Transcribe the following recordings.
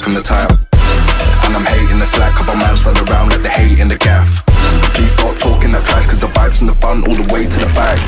From the tile, and I'm hating the slack. Couple man slide around like they hate in the gaff. Please stop talking that trash, cause the vibes in the front all the way to the back.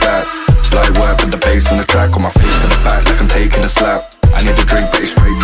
That light work with the bass on the track. On my face to the back like I'm taking a slap. I need a drink but it's straight